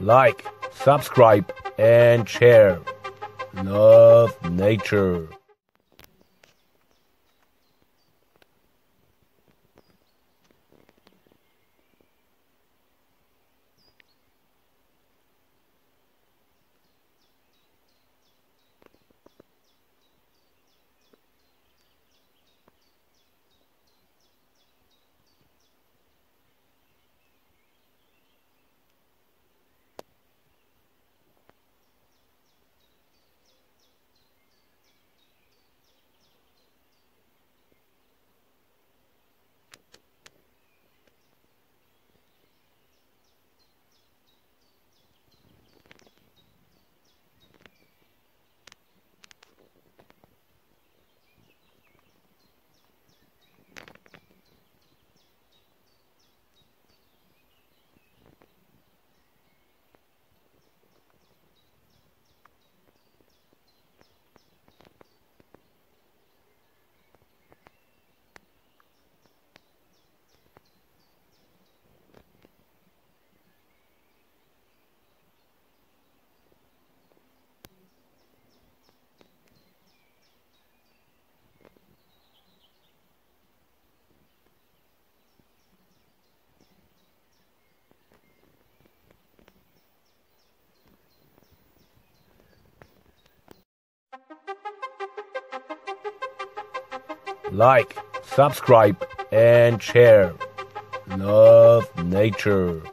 Like, subscribe, and share. Love nature. Like, subscribe, and share. Love nature.